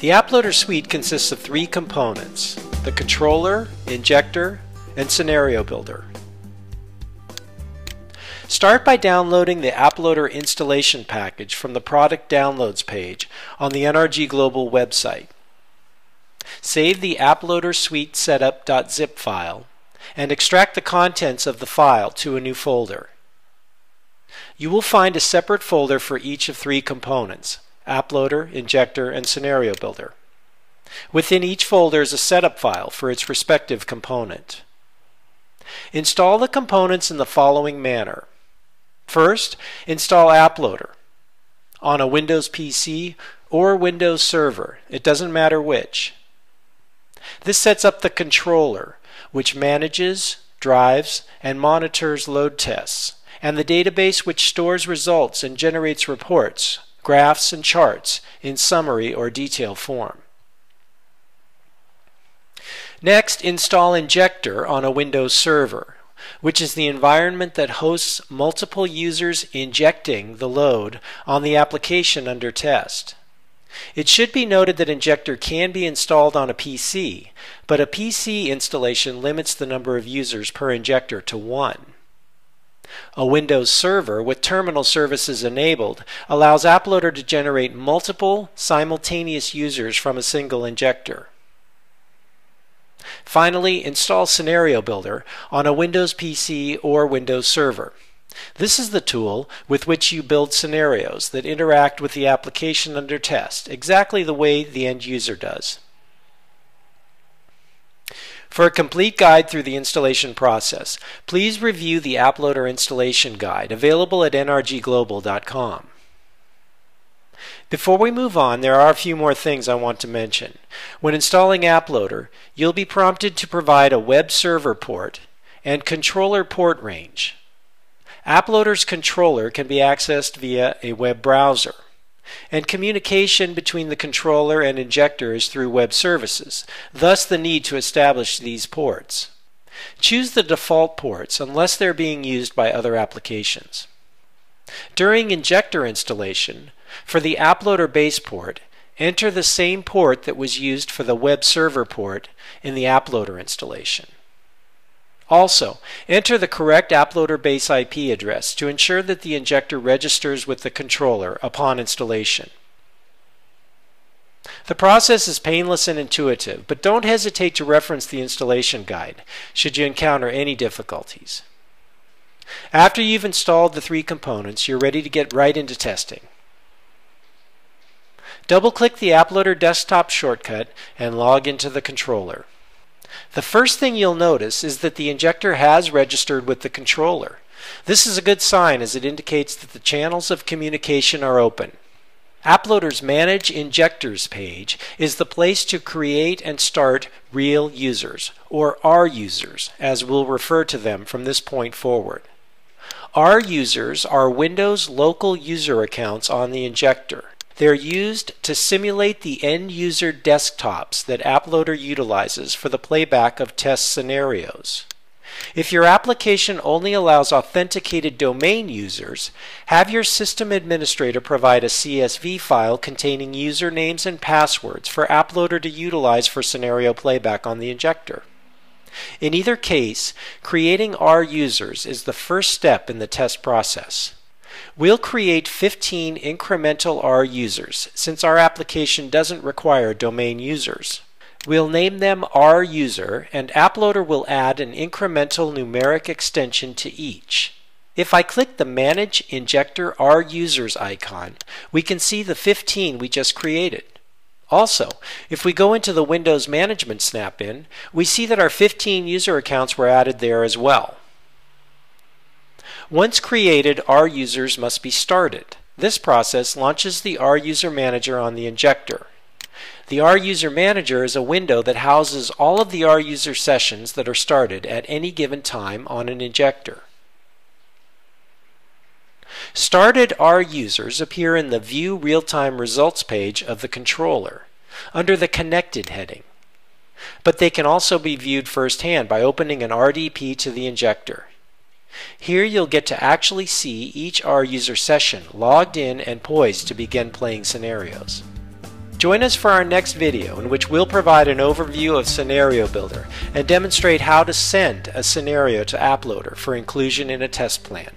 The AppLoader Suite consists of three components: the Controller, Injector, and Scenario Builder. Start by downloading the AppLoader installation package from the Product Downloads page on the NRG Global website. Save the AppLoader Suite setup.zip file and extract the contents of the file to a new folder. You will find a separate folder for each of three components: AppLoader, Injector, and Scenario Builder. Within each folder is a setup file for its respective component. Install the components in the following manner. First, install AppLoader on a Windows PC or Windows server. It doesn't matter which. This sets up the controller, which manages, drives, and monitors load tests, and the database, which stores results and generates reports, graphs, and charts in summary or detail form. Next, install Injector on a Windows server, which is the environment that hosts multiple users injecting the load on the application under test. It should be noted that Injector can be installed on a PC, but a PC installation limits the number of users per injector to one. A Windows server with terminal services enabled allows AppLoader to generate multiple simultaneous users from a single injector. Finally, install Scenario Builder on a Windows PC or Windows server. This is the tool with which you build scenarios that interact with the application under test, exactly the way the end user does. For a complete guide through the installation process, please review the AppLoader installation guide available at nrgglobal.com. Before we move on, there are a few more things I want to mention. When installing AppLoader, you'll be prompted to provide a web server port and controller port range. AppLoader's controller can be accessed via a web browser, and communication between the controller and injector is through web services, thus the need to establish these ports. Choose the default ports unless they're being used by other applications. During injector installation, for the AppLoader base port, enter the same port that was used for the web server port in the AppLoader installation. Also, enter the correct AppLoader base IP address to ensure that the injector registers with the controller upon installation. The process is painless and intuitive, but don't hesitate to reference the installation guide should you encounter any difficulties. After you've installed the three components, you're ready to get right into testing. Double-click the AppLoader desktop shortcut and log into the controller. The first thing you'll notice is that the injector has registered with the controller. This is a good sign, as it indicates that the channels of communication are open. AppLoader's Manage Injectors page is the place to create and start real users, or rUsers, as we'll refer to them from this point forward. rUsers are Windows local user accounts on the injector. They're used to simulate the end-user desktops that AppLoader utilizes for the playback of test scenarios. If your application only allows authenticated domain users, have your system administrator provide a CSV file containing usernames and passwords for AppLoader to utilize for scenario playback on the injector. In either case, creating rUsers is the first step in the test process. We'll create 15 incremental rUsers, since our application doesn't require domain users. We'll name them rUser, and AppLoader will add an incremental numeric extension to each. If I click the Manage Injector rUsers icon, we can see the 15 we just created. Also, if we go into the Windows Management snap-in, we see that our 15 user accounts were added there as well. Once created, rUsers must be started. This process launches the RUserManager on the injector. The RUserManager is a window that houses all of the rUser sessions that are started at any given time on an injector. Started rUsers appear in the View Real-Time Results page of the controller, under the Connected heading. But they can also be viewed firsthand by opening an RDP to the injector. Here you'll get to actually see each rUser session logged in and poised to begin playing scenarios. Join us for our next video, in which we'll provide an overview of Scenario Builder and demonstrate how to send a scenario to AppLoader for inclusion in a test plan.